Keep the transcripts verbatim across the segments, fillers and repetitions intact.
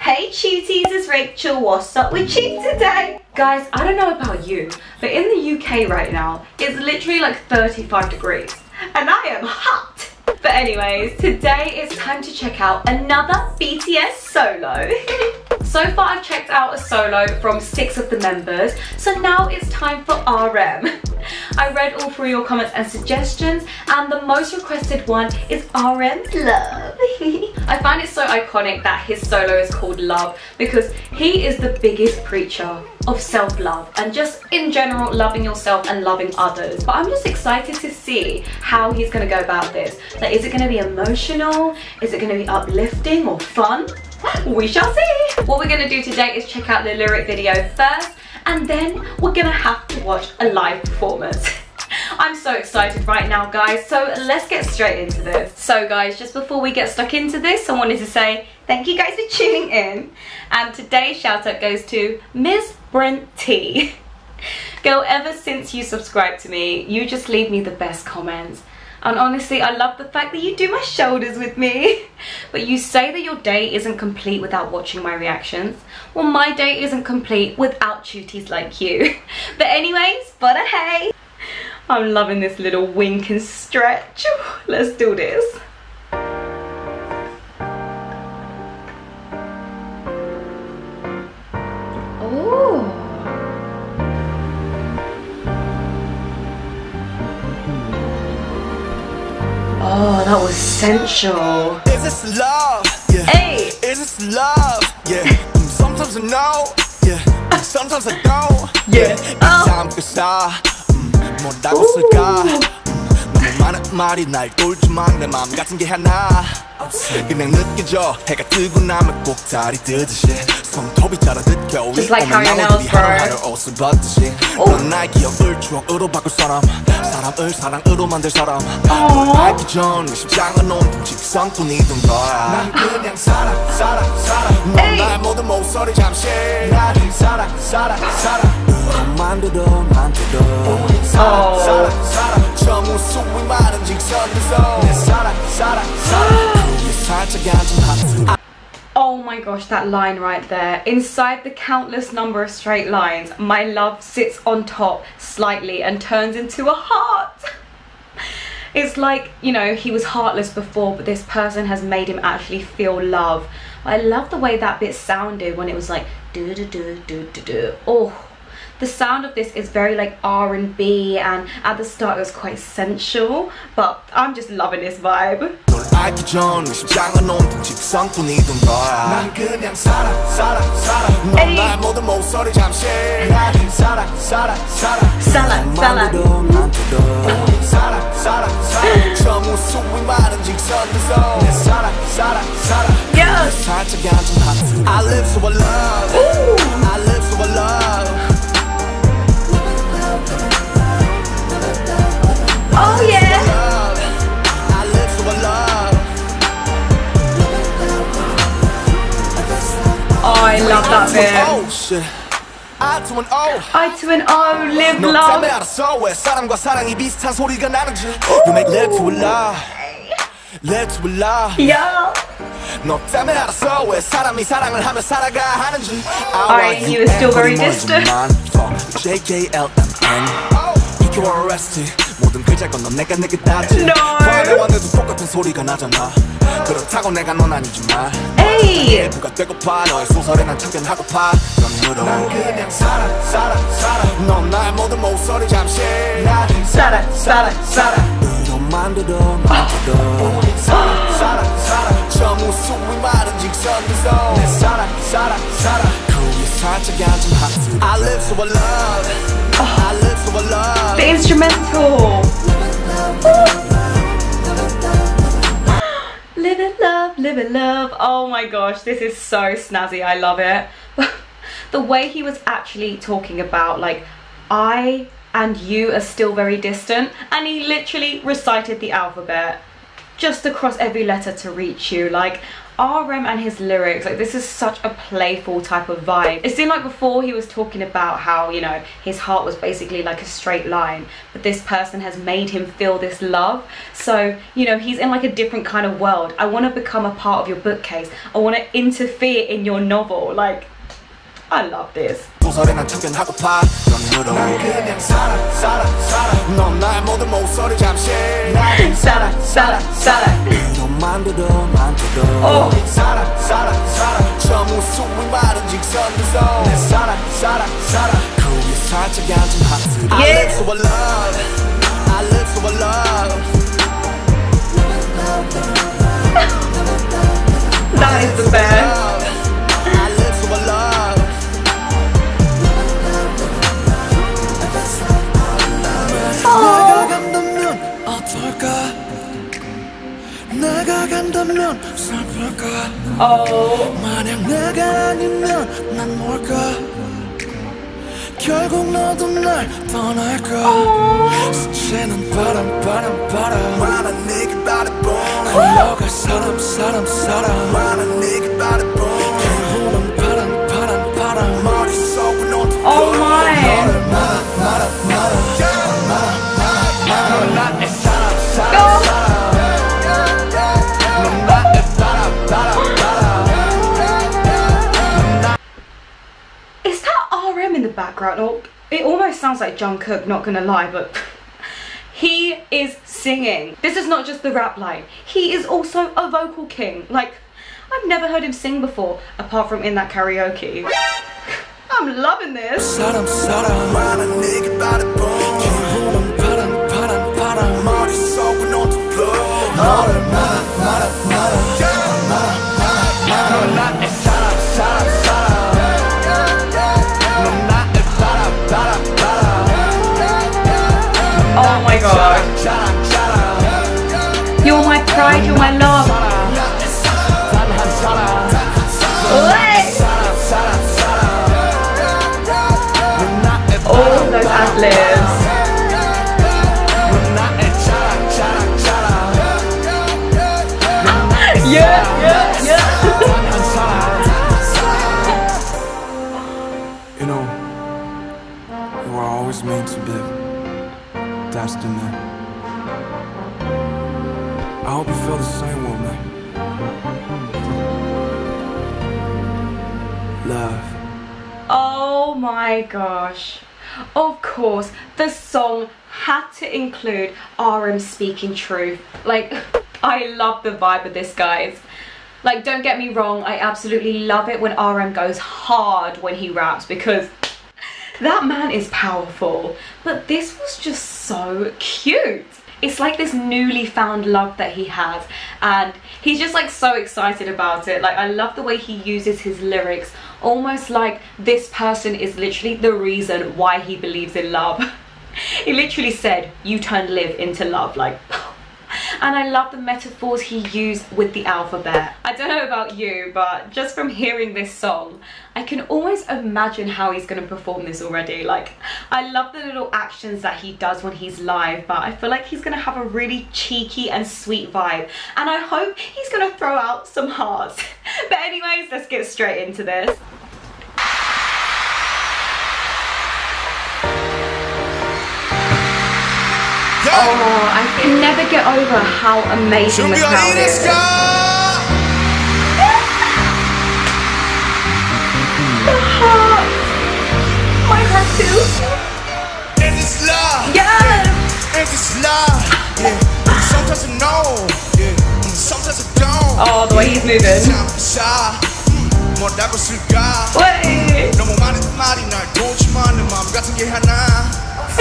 Hey Chiuties, it's Rachel. What's up with you today? Guys, I don't know about you, but in the U K right now, it's literally like thirty-five degrees and I am hot. But anyways, today it's time to check out another B T S solo. So far I've checked out a solo from six of the members, so now it's time for R M. I read all three of your comments and suggestions, and the most requested one is R M's Love. I find it so iconic that his solo is called Love because he is the biggest preacher of self-love and just in general loving yourself and loving others. But I'm just excited to see how he's going to go about this. Like, is it going to be emotional? Is it going to be uplifting or fun? We shall see. What we're going to do today is check out the lyric video first, and then we're gonna have to watch a live performance. I'm so excited right now, guys, so let's get straight into this. So guys, just before we get stuck into this, I wanted to say thank you guys for tuning in, and today's shout out goes to Miss Brent T. Girl, ever since you subscribed to me, you just leave me the best comments. And honestly, I love the fact that you do my shoulders with me. But you say that your day isn't complete without watching my reactions. Well, my day isn't complete without Chiuties like you. But anyways, but hey, I'm loving this little wink and stretch. Let's do this. Oh, that was sensual. Is this love? Yeah. Hey. Is this love? Yeah. Sometimes I know. Yeah. Sometimes I don't. Yeah. Oh. Just like how your nails grow. Oh. Oh. Oh my gosh, that line right there. Inside the countless number of straight lines, my love sits on top slightly and turns into a heart. It's like, you know, he was heartless before, but this person has made him actually feel love. I love the way that bit sounded when it was like, do do do do do do. Oh, the sound of this is very like R and B, and at the start it was quite sensual, but I'm just loving this vibe. 알기 전 심장은 온통 직성뿐이던 거야 난 그냥 살아 살아 살아 넌 나의 모든 목소리 잠시 나는 살아 살아 살아 살아 살아 살아 살아 살아 저 무수히 많은 직선에서 내 살아 살아 살아 내 살짝이 한참 하트 I live for love I live for love Oh yeah Oh, I love that bit. I to an O, I to an O, live love. You make live to love, live to love. Yeah. Alright, he was still very distant. No. Hey! I live for love. I live for love. The instrumental. Live in love, live in love. Oh my gosh, this is so snazzy. I love it. The way he was actually talking about, like, I and you are still very distant, and he literally recited the alphabet. just across every letter to reach you. Like, R M and his lyrics, like, this is such a playful type of vibe. It seemed like before he was talking about how, you know, his heart was basically like a straight line, but this person has made him feel this love. So, you know, he's in like a different kind of world. I want to become a part of your bookcase. I want to interfere in your novel. Like, I love this. Oh. Yeah. That is the best. Oh, oh my. Background, it almost sounds like Jungkook, not gonna lie, but he is singing. This is not just the rap line, he is also a vocal king. Like, I've never heard him sing before, apart from in that karaoke. I'm loving this. You're my pride, you're my love. All those ad-libs. Yeah, yeah, yeah. You know, you were always meant to be. That's the name. I hope you feel the same way, man. Love. Oh my gosh. Of course, the song had to include R M speaking truth. Like, I love the vibe of this, guys. Like, don't get me wrong, I absolutely love it when R M goes hard when he raps, because that man is powerful. But this was just so cute. It's like this newly found love that he has, and he's just like so excited about it. Like, I love the way he uses his lyrics, almost like this person is literally the reason why he believes in love. He literally said, you turn live into love. Like, and I love the metaphors he used with the alphabet. I don't know about you, but just from hearing this song, I can almost imagine how he's going to perform this already. Like, I love the little actions that he does when he's live, but I feel like he's going to have a really cheeky and sweet vibe. And I hope he's going to throw out some hearts. But anyways, let's get straight into this. Oh, I can never get over how amazing the crowd is. The heart. My heart too. And it's love. Yes. And it's love. Yeah. Sometimes I know. Yeah. Sometimes I don't. Oh, the way he's moving. Wait. No more money, money, not gold, money, mom. Got to get her now. Oh,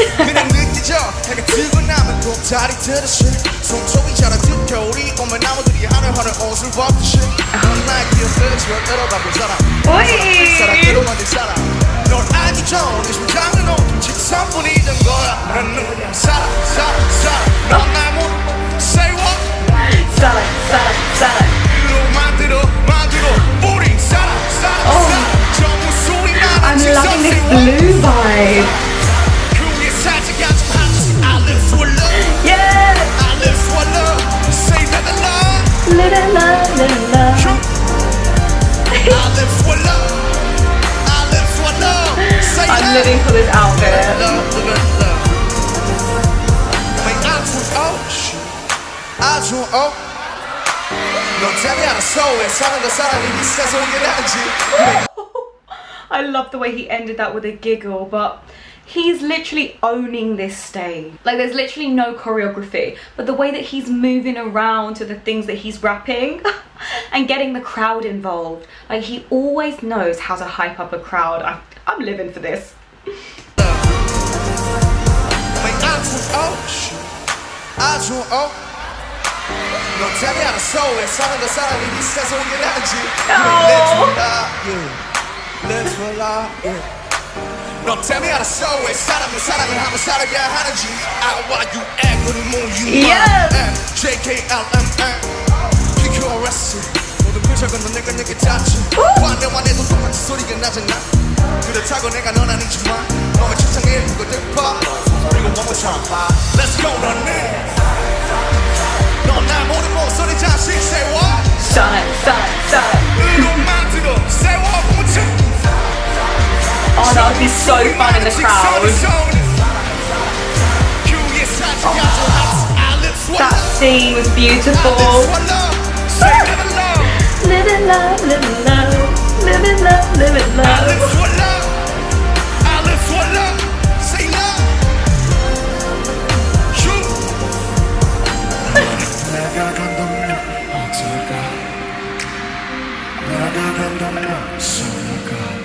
I'm loving this blue vibe. Yeah! I live for love. Say that the Little love, little love. I live for love. I live for love. Say I'm that. Living for this outfit. Love, love, love. Wait, I drew out. I drew out. No, tell me how to soul it. 사랑과 사랑이 세상에 나지. I love the way he ended that with a giggle, but he's literally owning this stage. Like, there's literally no choreography, but the way that he's moving around to the things that he's rapping and getting the crowd involved. Like, he always knows how to hype up a crowd. I, I'm living for this. Oh. Let's rely, yeah. No, tell me how to show it. 사람은 사람을 하면 사람이야 하는지. I want you act with the moon, you yeah. Know J K L M P Q R S 모든 표정은 내가 내게 닿지. 화내와 내도 똑같이 소리가 나잖아. 그렇다고 내가 넌 아니지만 너의 천장에 일부고 득봐. 그리고 one more time, let's go run it. 너 나 모른 목소리 자식 세워. Shine, shine, shine. 눈만 뜨고 세워 붙여. Oh, that would be so fun in the crowd. Oh, that scene was beautiful. Live in love, live in love, live in love, live in love. I live for love, I live for love, say love. You. 내가 간다면 어쩔까? 내가 간다면 설렐까?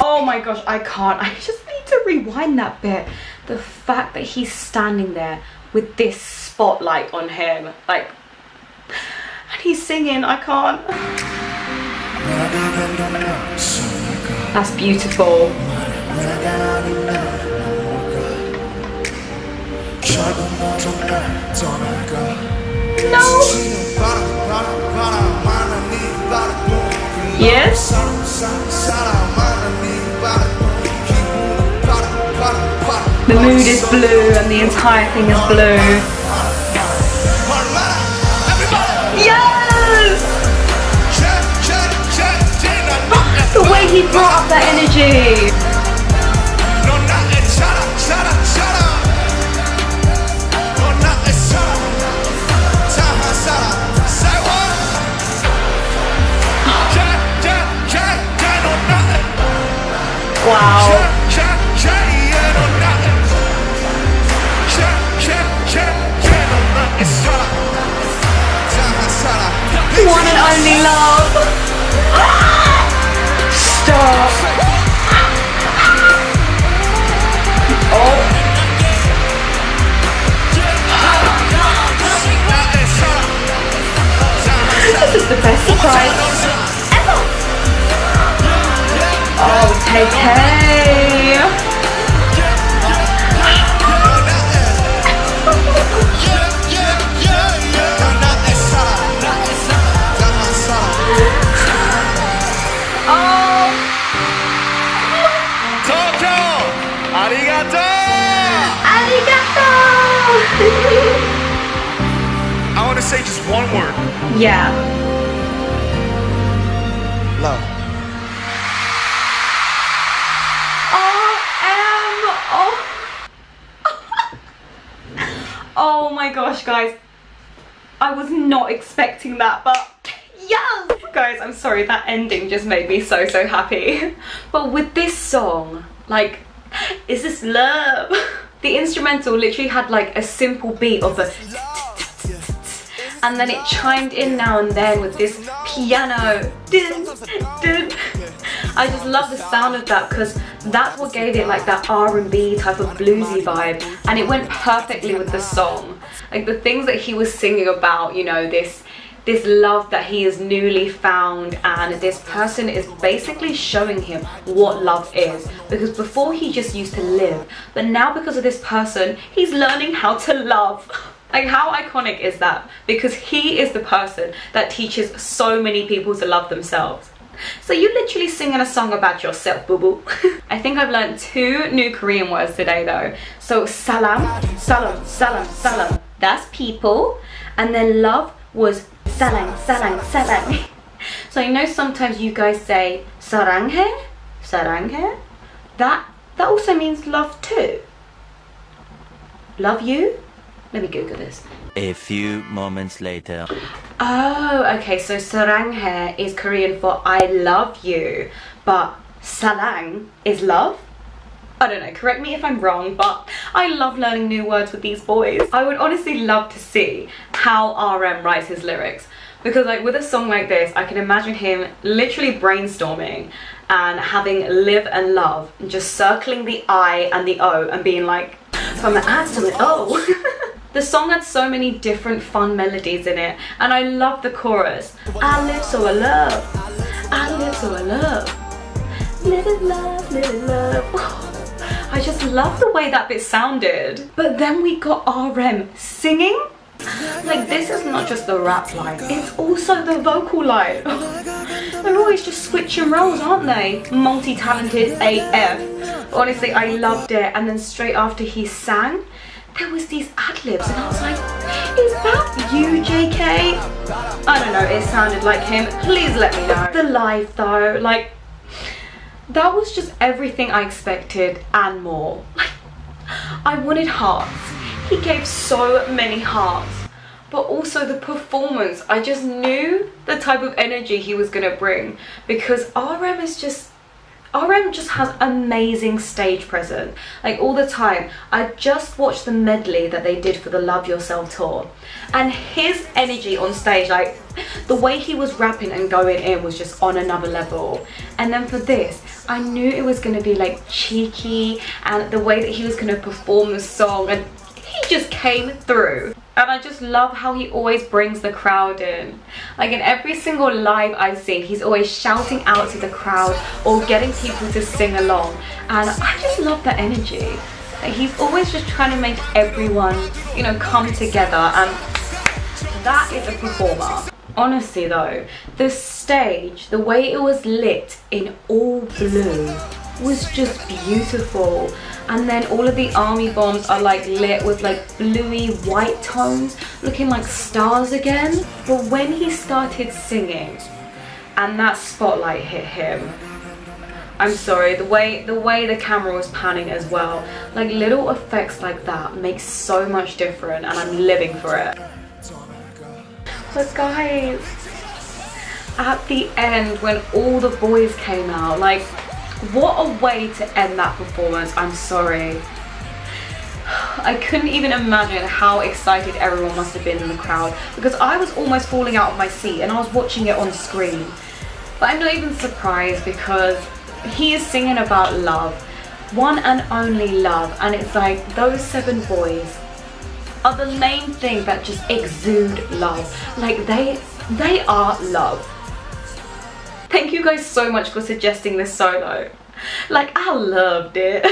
Oh my gosh, I can't. I just need to rewind that bit. The fact that he's standing there with this spotlight on him, like, and he's singing, I can't. That's beautiful. No! Yes? The mood is blue and the entire thing is blue. Yes! The way he brought up that energy. Wow. One and only love. Stop. Oh. This is the best surprise. Oh, take care. Oh. Tokyo, arigato. Arigato. I want to say just one word. Yeah. Love. Oh my gosh, guys, I was not expecting that, but yes! Guys, I'm sorry, that ending just made me so, so happy. But with this song, like, is this love? The instrumental literally had like a simple beat of the and then it chimed in now and then with this piano. I just love the sound of that because that's what gave it like that R and B type of bluesy vibe, and it went perfectly with the song. Like the things that he was singing about, you know, this this love that he is newly found, and this person is basically showing him what love is, because before he just used to live, but now because of this person he's learning how to love. Like, how iconic is that? Because he is the person that teaches so many people to love themselves. So you literally singing a song about yourself, boo-boo. I think I've learned two new Korean words today though. So salam, salam, salam, salam. That's people. And then love was sarang, sarang, sarang. So I know sometimes you guys say saranghae, saranghae. That, that also means love too. Love you? Let me Google this. A few moments later. Oh, okay, so saranghae is Korean for I love you, but sarang is love? I don't know, correct me if I'm wrong, but I love learning new words with these boys. I would honestly love to see how R M writes his lyrics, because like with a song like this, I can imagine him literally brainstorming and having live and love, and just circling the I and the O and being like, from the I to the O. The song had so many different fun melodies in it, and I love the chorus. I live so I love, I live so I love, live in love, live in love. I just love the way that bit sounded. But then we got R M singing. Like, this is not just the rap line, it's also the vocal line. They're always just switching roles, aren't they? Multi-talented A F. Honestly, I loved it. And then straight after he sang, there was these ad-libs, and I was like, is that you, J K? I don't know, it sounded like him. Please let me know. The live though, like, that was just everything I expected and more. Like, I wanted hearts. He gave so many hearts, but also the performance. I just knew the type of energy he was gonna bring, because R M is just, R M just has amazing stage presence. Like, all the time. I just watched the medley that they did for the Love Yourself tour, and his energy on stage, like, the way he was rapping and going in was just on another level. And then for this, I knew it was going to be like cheeky, and the way that he was going to perform the song, and he just came through. And I just love how he always brings the crowd in. Like, in every single live I've seen, he's always shouting out to the crowd or getting people to sing along, and I just love that energy. Like, he's always just trying to make everyone, you know, come together, and that is a performer. Honestly though, the stage, the way it was lit in all blue was just beautiful. And then all of the army bombs are like lit with like bluey white tones, looking like stars again. But when he started singing and that spotlight hit him, I'm sorry, the way the way the camera was panning as well, like little effects like that make so much difference, and I'm living for it. But guys, at the end when all the boys came out, like, what a way to end that performance. I'm sorry, I couldn't even imagine how excited everyone must have been in the crowd, because I was almost falling out of my seat and I was watching it on screen. But I'm not even surprised, because he is singing about love, one and only love, and it's like those seven boys are the main thing that just exude love. Like, they they are love. Thank you guys so much for suggesting this solo. Like, I loved it.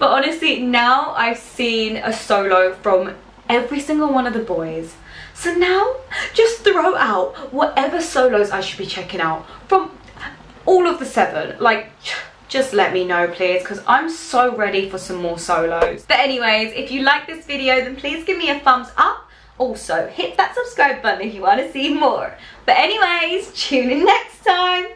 But honestly, now I've seen a solo from every single one of the boys, so now just throw out whatever solos I should be checking out from all of the seven. Like, just let me know please, because I'm so ready for some more solos. But anyways, if you like this video, then please give me a thumbs up. Also, hit that subscribe button if you want to see more. But anyways, tune in next time.